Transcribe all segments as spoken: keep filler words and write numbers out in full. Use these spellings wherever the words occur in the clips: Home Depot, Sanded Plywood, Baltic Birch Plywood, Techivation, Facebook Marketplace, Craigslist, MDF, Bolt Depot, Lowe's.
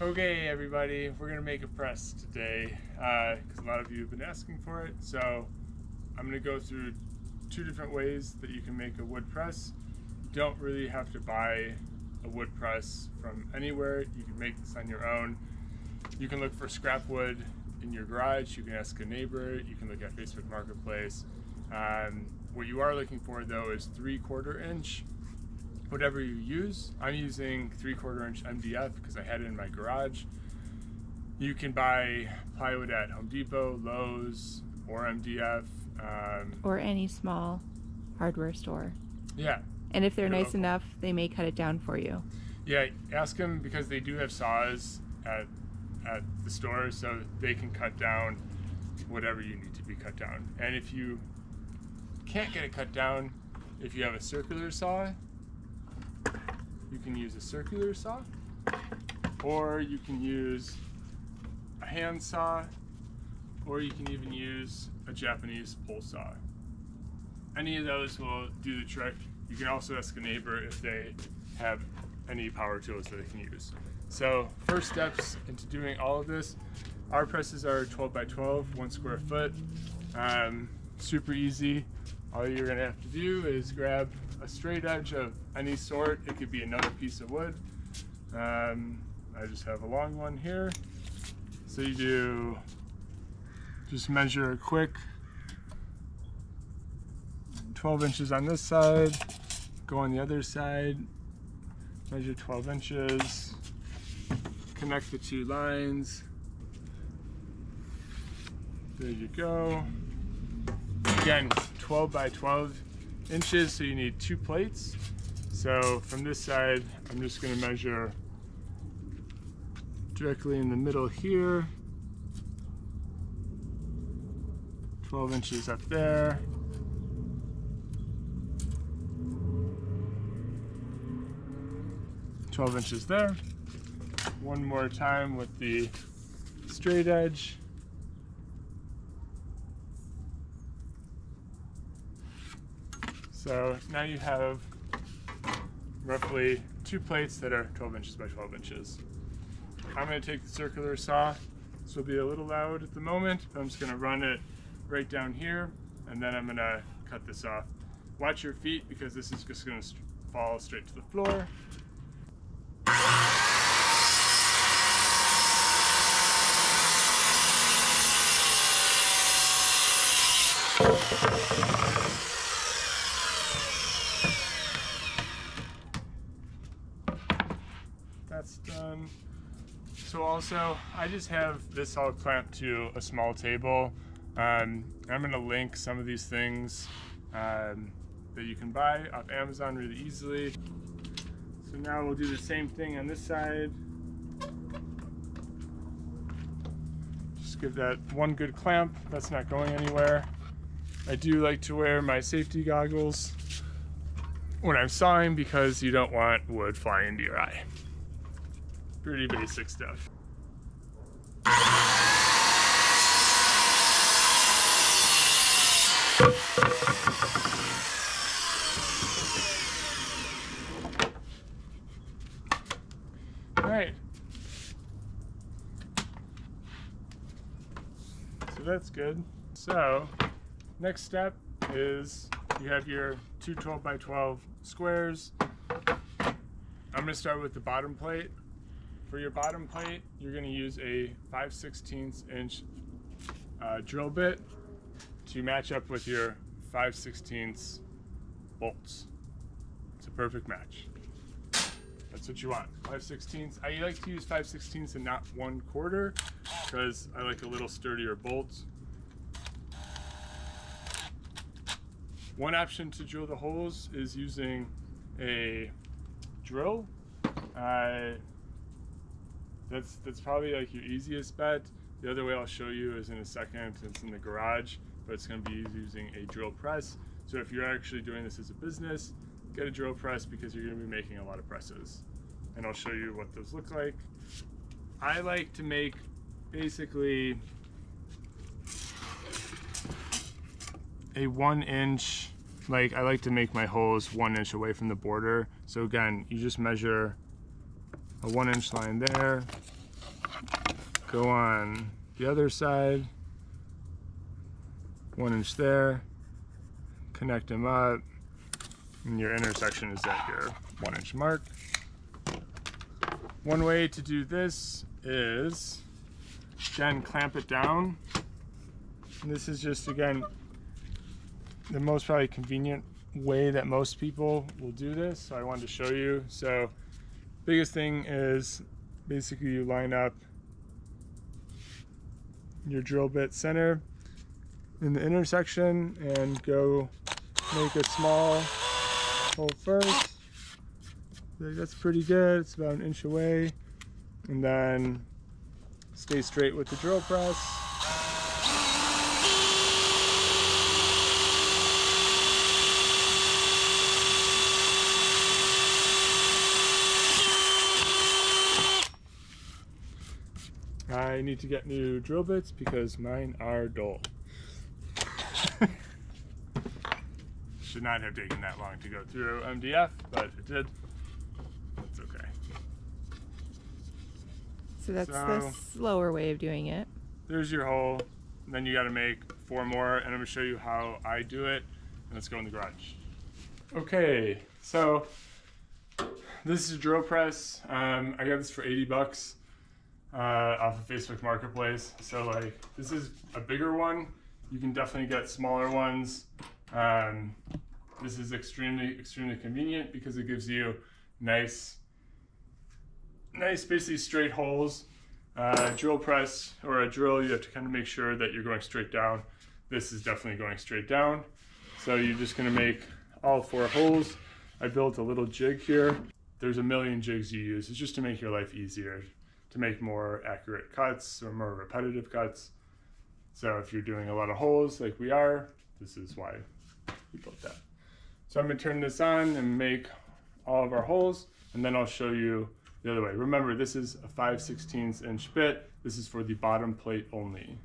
Okay, everybody, we're gonna make a press today because uh, a lot of you have been asking for it. So I'm gonna go through two different ways that you can make a wood press. You don't really have to buy a wood press from anywhere. You can make this on your own. You can look for scrap wood in your garage. You can ask a neighbor. You can look at Facebook Marketplace. Um, what you are looking for though is three-quarter inch. Whatever you use. I'm using three-quarter inch M D F because I had it in my garage. You can buy plywood at Home Depot, Lowe's, or M D F. Um, or any small hardware store. Yeah. And if they're nice local. enough, they may cut it down for you. Yeah, ask them because they do have saws at, at the store, so they can cut down whatever you need to be cut down. And if you can't get it cut down, if you have a circular saw, you can use a circular saw, or you can use a hand saw, or you can even use a Japanese pole saw. Any of those will do the trick. You can also ask a neighbor if they have any power tools that they can use. So first steps into doing all of this. Our presses are twelve by twelve, one square foot. Um, super easy. All you're gonna have to do is grab a straight edge of any sort. It could be another piece of wood. Um, I just have a long one here. So you do, just measure a quick twelve inches on this side, go on the other side, measure twelve inches, connect the two lines. There you go. Again, twelve by twelve inches, so you need two plates. So from this side, I'm just going to measure directly in the middle here, twelve inches up there, twelve inches there. One more time with the straight edge. So now you have roughly two plates that are twelve inches by twelve inches. I'm going to take the circular saw. This will be a little loud at the moment, but I'm just going to run it right down here, and then I'm going to cut this off. Watch your feet because this is just going to fall straight to the floor. That's done. So also, I just have this all clamped to a small table. Um, I'm going to link some of these things um, that you can buy off Amazon really easily. So now we'll do the same thing on this side. Just give that one good clamp. That's not going anywhere. I do like to wear my safety goggles when I'm sawing because you don't want wood flying into your eye. Pretty basic stuff. All right. So that's good. So next step is you have your two twelve by twelve squares. I'm gonna start with the bottom plate. For your bottom plate, you're going to use a five sixteenths inch uh, drill bit to match up with your five sixteenths bolts. It's a perfect match. That's what you want. five sixteenths. I like to use five sixteenths and not one quarter because I like a little sturdier bolt. One option to drill the holes is using a drill. Uh, That's, that's probably like your easiest bet. The other way I'll show you is in a second. It's in the garage, but it's going to be using a drill press. So if you're actually doing this as a business, get a drill press because you're going to be making a lot of presses. And I'll show you what those look like. I like to make basically a one inch, like I like to make my holes one inch away from the border. So again, you just measure a one inch line there, go on the other side, one inch there, connect them up, and your intersection is at your one inch mark. One way to do this is again clamp it down. And this is just again the most probably convenient way that most people will do this, so I wanted to show you. So biggest thing is basically you line up your drill bit center in the intersection and go make a small hole first. That's pretty good, it's about an inch away, and then stay straight with the drill press. I need to get new drill bits because mine are dull. Should not have taken that long to go through M D F, but it did. That's okay. So that's so, the slower way of doing it. There's your hole. And then you got to make four more, and I'm going to show you how I do it. And let's go in the garage. Okay, so this is a drill press. Um, I got this for eighty bucks. Uh, off of Facebook Marketplace. So like this is a bigger one. You can definitely get smaller ones. Um, this is extremely, extremely convenient because it gives you nice, nice basically straight holes. Uh, drill press or a drill, you have to kind of make sure that you're going straight down. This is definitely going straight down. So you're just gonna make all four holes. I built a little jig here. There's a million jigs you use. It's just to make your life easier, to make more accurate cuts or more repetitive cuts. So if you're doing a lot of holes like we are, this is why we built that. So I'm gonna turn this on and make all of our holes, and then I'll show you the other way. Remember, this is a five sixteenths inch bit. This is for the bottom plate only.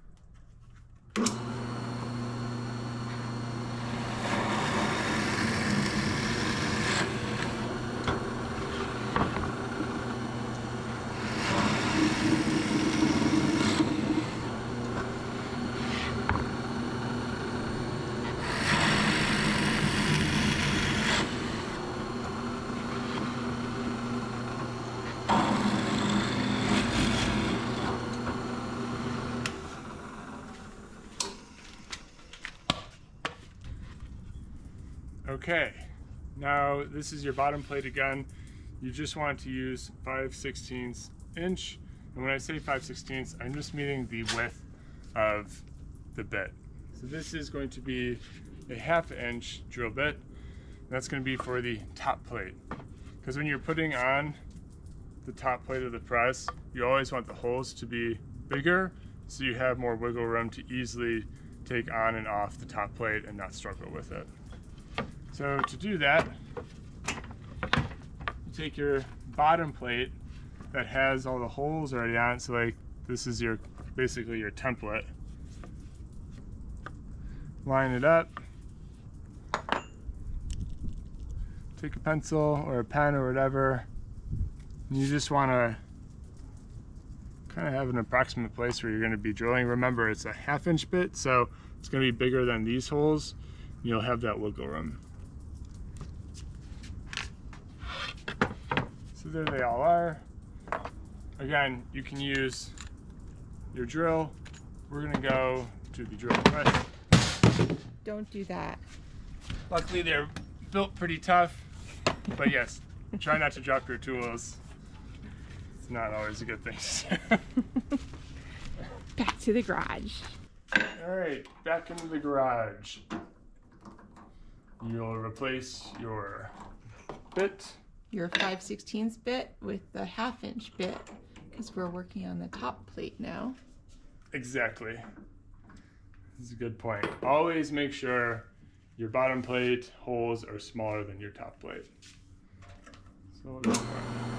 Okay, now this is your bottom plate again. You just want to use five sixteenths inch. And when I say five sixteenths, I'm just meaning the width of the bit. So this is going to be a half inch drill bit. That's gonna be for the top plate. Because when you're putting on the top plate of the press, you always want the holes to be bigger so you have more wiggle room to easily take on and off the top plate and not struggle with it. So to do that, you take your bottom plate that has all the holes already on it. So like this is your basically your template. Line it up. Take a pencil or a pen or whatever. And you just want to kind of have an approximate place where you're going to be drilling. Remember, it's a half inch bit, so it's going to be bigger than these holes. You'll have that wiggle room. So there they all are. Again, you can use your drill. We're gonna go to the drill press. Don't do that. Luckily they're built pretty tough, but yes, try not to drop your tools. It's not always a good thing. Back to the garage. All right, back into the garage. You'll replace your bit. Your five sixteenths bit with the half inch bit because we're working on the top plate now. Exactly. This is a good point. Always make sure your bottom plate holes are smaller than your top plate. So we'll go for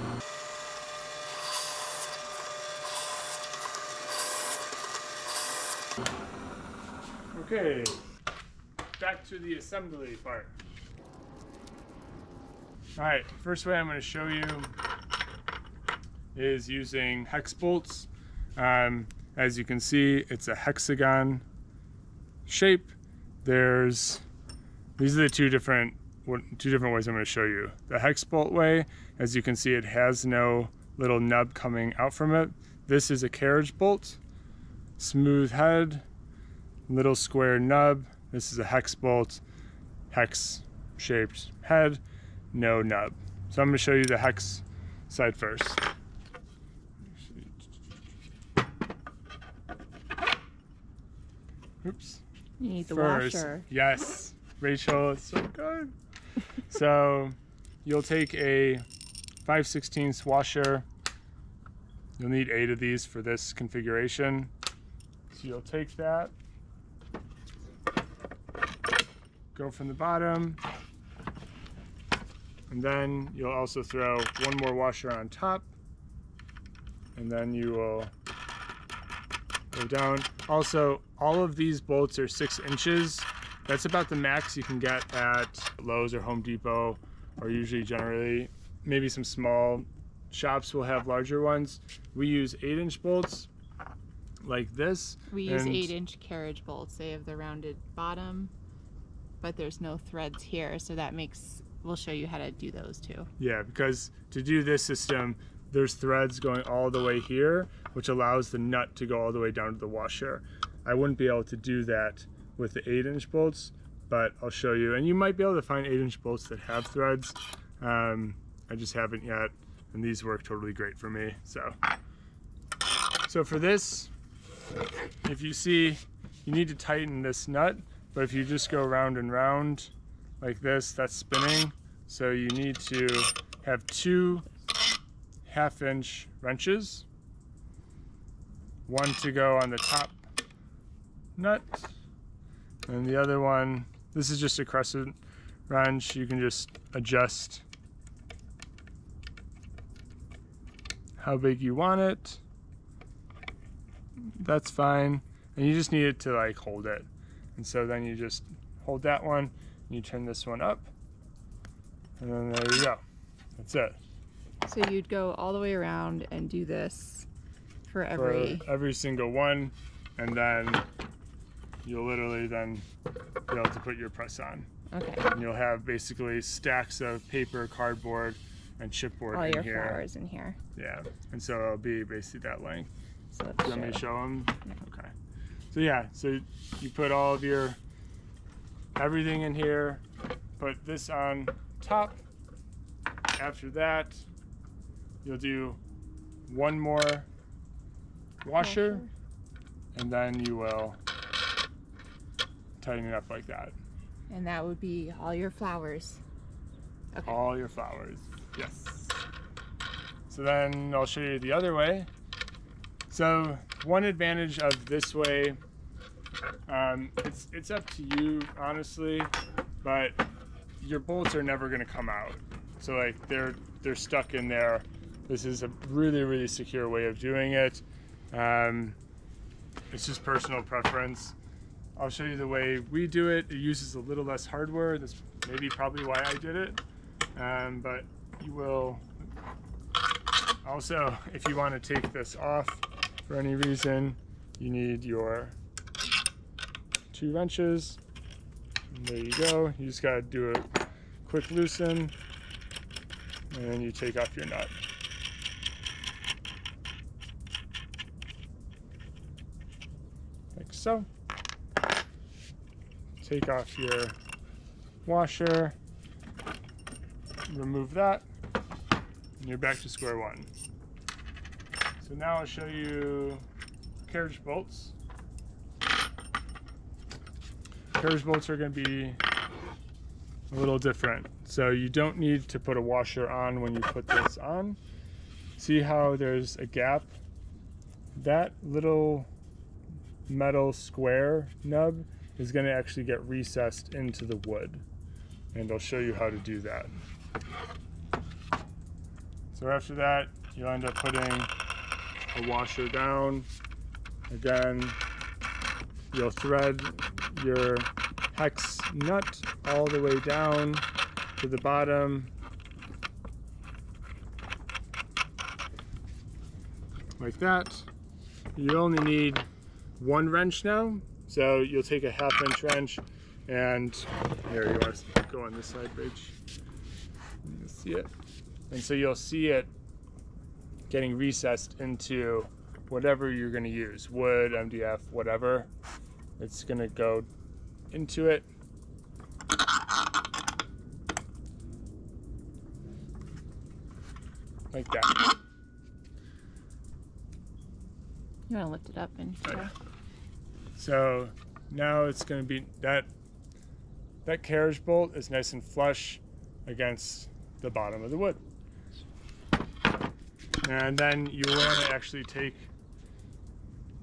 it. Okay, back to the assembly part. All right, first way I'm going to show you is using hex bolts. Um, as you can see, it's a hexagon shape. There's, these are the two different, two different ways I'm going to show you. The hex bolt way, as you can see, it has no little nub coming out from it. This is a carriage bolt, smooth head, little square nub. This is a hex bolt, hex shaped head, no nub. So I'm going to show you the hex side first. Oops. You need the first, washer. Yes, Rachel, it's so good. So you'll take a five sixteenths washer. You'll need eight of these for this configuration. So you'll take that, go from the bottom, and then you'll also throw one more washer on top, and then you will go down. Also, all of these bolts are six inches. That's about the max you can get at Lowe's or Home Depot, or usually generally, maybe some small shops will have larger ones. We use eight inch bolts like this. We use eight inch carriage bolts. They have the rounded bottom, but there's no threads here. So that makes, we'll show you how to do those too. Yeah, because to do this system, there's threads going all the way here, which allows the nut to go all the way down to the washer. I wouldn't be able to do that with the eight inch bolts, but I'll show you. And you might be able to find eight inch bolts that have threads. Um, I just haven't yet. And these work totally great for me. So, so for this, if you see, you need to tighten this nut, but if you just go round and round like this, that's spinning. So you need to have two half inch wrenches, one to go on the top nut, and the other one, this is just a crescent wrench. You can just adjust how big you want it. That's fine. And you just need it to like hold it. And so then you just hold that one and you turn this one up, and then there you go. That's it. So you'd go all the way around and do this for every for every single one, and then you'll literally then be able to put your press on. Okay. And you'll have basically stacks of paper, cardboard, and chipboard all in your here. Flowers in here. Yeah, and so it'll be basically that length. So let's Let show me it. show them. Yeah. Okay. So yeah, so you put all of your everything in here. Put this on top. After that, you'll do one more washer, and then you will tighten it up like that. And that would be all your flowers. Okay. All your flowers. Yes. So then I'll show you the other way. So one advantage of this way, um, it's, it's up to you, honestly, but your bolts are never going to come out. So like they're, they're stuck in there. This is a really, really secure way of doing it. Um, it's just personal preference. I'll show you the way we do it. It uses a little less hardware. That's maybe probably why I did it. Um, but you will also, if you want to take this off for any reason, you need your two wrenches. And there you go. You just got to do a quick loosen, and then you take off your nut. Like so. Take off your washer. Remove that, and you're back to square one. So now I'll show you carriage bolts. Carriage bolts are going to be a little different. So you don't need to put a washer on when you put this on. See how there's a gap? That little metal square nub is going to actually get recessed into the wood. And I'll show you how to do that. So after that, you'll end up putting a washer down. Again, you'll thread your hex nut all the way down to the bottom, like that. You only need one wrench now, so you'll take a half inch wrench, and here, you want to go on this side, Ridge. You can see it. And so you'll see it getting recessed into whatever you're going to use, wood, M D F, whatever. It's going to go into it. Like that. You want to lift it up and right. So now it's going to be that that carriage bolt is nice and flush against the bottom of the wood. And then you want to actually take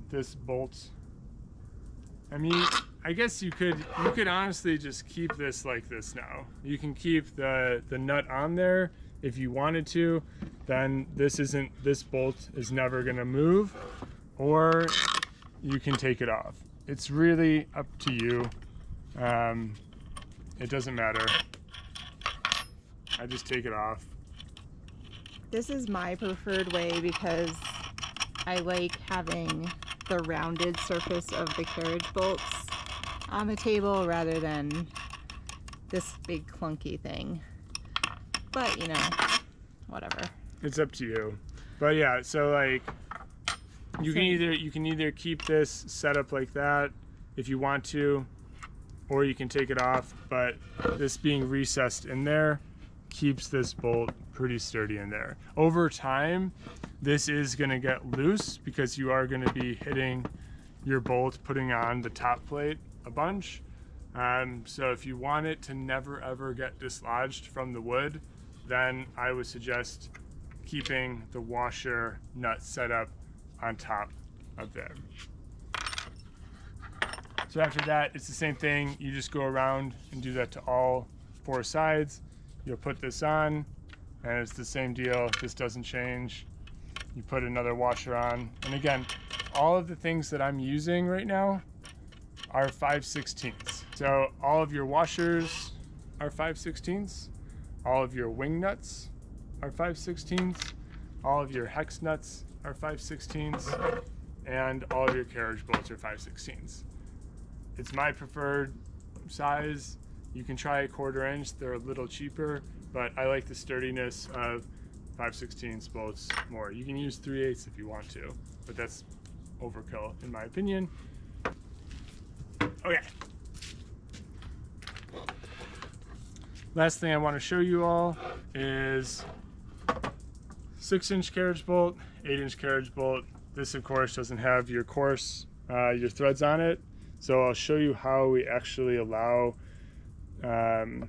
this bolt. I mean, I guess you could you could honestly just keep this like this now. You can keep the the nut on there if you wanted to. Then this isn't this bolt is never going to move, or you can take it off. It's really up to you. Um, it doesn't matter. I just take it off. This is my preferred way because I like having the rounded surface of the carriage bolts on the table rather than this big clunky thing. But, you know, whatever. It's up to you. But yeah, so like you can either you can either keep this set up like that if you want to, or you can take it off, but this being recessed in there keeps this bolt pretty sturdy in there. Over time, this is going to get loose because you are going to be hitting your bolt, putting on the top plate a bunch. Um, so if you want it to never ever get dislodged from the wood, then I would suggest keeping the washer nut set up on top of there. So after that, it's the same thing. You just go around and do that to all four sides. You'll put this on, and it's the same deal. This doesn't change. You put another washer on. And again, all of the things that I'm using right now are five sixteenths. So all of your washers are five sixteenths. All of your wing nuts are five sixteenths. All of your hex nuts are five sixteenths. And all of your carriage bolts are five sixteenths. It's my preferred size. You can try a quarter inch, they're a little cheaper, but I like the sturdiness of five sixteenths bolts more. You can use three eighths if you want to, but that's overkill in my opinion. Okay. Last thing I want to show you all is six inch carriage bolt, eight inch carriage bolt. This of course doesn't have your coarse, uh, your threads on it. So I'll show you how we actually allow Um,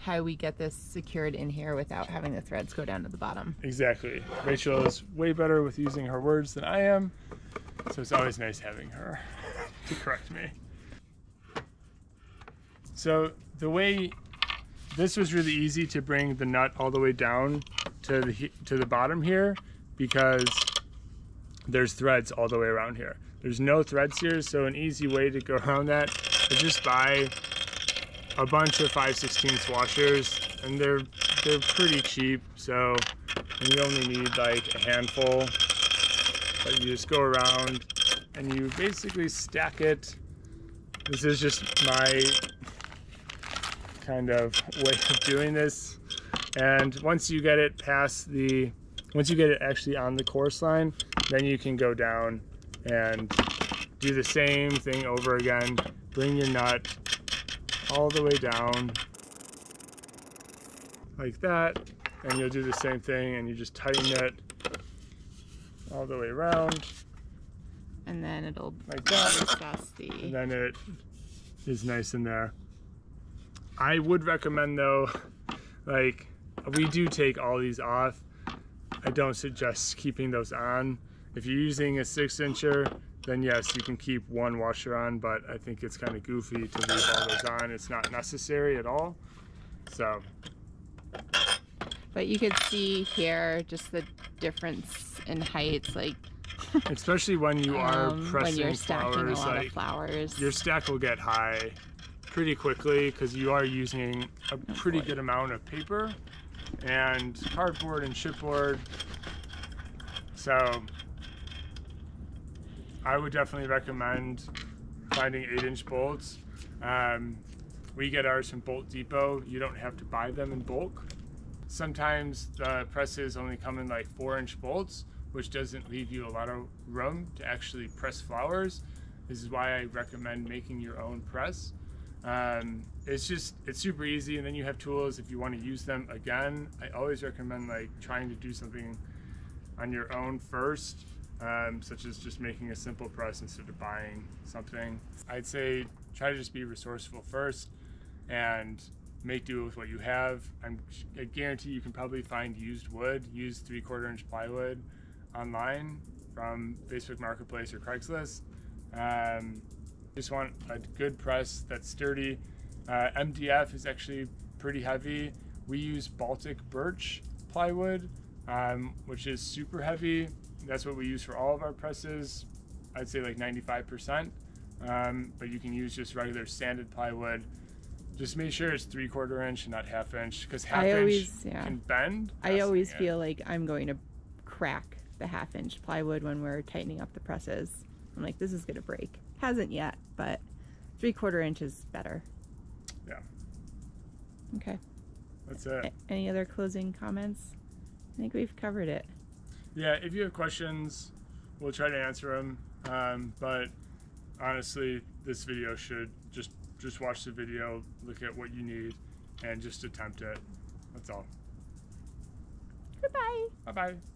how we get this secured in here without having the threads go down to the bottom. Exactly. Rachel is way better with using her words than I am, so it's always nice having her to correct me. So the way this was really easy to bring the nut all the way down to the to the bottom here, because there's threads all the way around here. There's no threads here, so an easy way to go around that is just buy a bunch of five sixteenths washers, and they're they're pretty cheap, so you only need like a handful, but you just go around and you basically stack it. This is just my kind of way of doing this. And once you get it past the once you get it actually on the course line, then you can go down and do the same thing over again. Bring your nut all the way down like that, and you'll do the same thing, and you just tighten it all the way around, and then it'll like that, and then it is nice in there. I would recommend though, like we do take all these off. I don't suggest keeping those on. If you're using a six incher, then yes, you can keep one washer on, but I think it's kind of goofy to leave all those on. It's not necessary at all, so. But you could see here just the difference in heights, like. Especially when you are um, pressing when you're stacking flowers, a lot like, of flowers. Your stack will get high pretty quickly because you are using a oh, pretty boy. good amount of paper and cardboard and chipboard, so. I would definitely recommend finding eight inch bolts. Um, we get ours from Bolt Depot. You don't have to buy them in bulk. Sometimes the presses only come in like four inch bolts, which doesn't leave you a lot of room to actually press flowers. This is why I recommend making your own press. Um, it's just, it's super easy, and then you have tools if you want to use them again. I always recommend like trying to do something on your own first, um, such as just making a simple press instead of buying something. I'd say try to just be resourceful first and make do with what you have. I'm, I guarantee you can probably find used wood, used three quarter inch plywood online from Facebook Marketplace or Craigslist. Um, just want a good press that's sturdy. Uh, M D F is actually pretty heavy. We use Baltic Birch Plywood, um, which is super heavy. That's what we use for all of our presses. I'd say like ninety-five percent, um, but you can use just regular sanded plywood. Just make sure it's three quarter inch and not half inch, because half I inch always, yeah. can bend. I always feel like I'm going to crack the half inch plywood when we're tightening up the presses. I'm like, this is gonna break. Hasn't yet, but three quarter inch is better. Yeah. Okay. That's it. Any other closing comments? I think we've covered it. Yeah, if you have questions, we'll try to answer them. Um, but honestly, this video should just, just watch the video, look at what you need, and just attempt it. That's all. Goodbye. Bye-bye.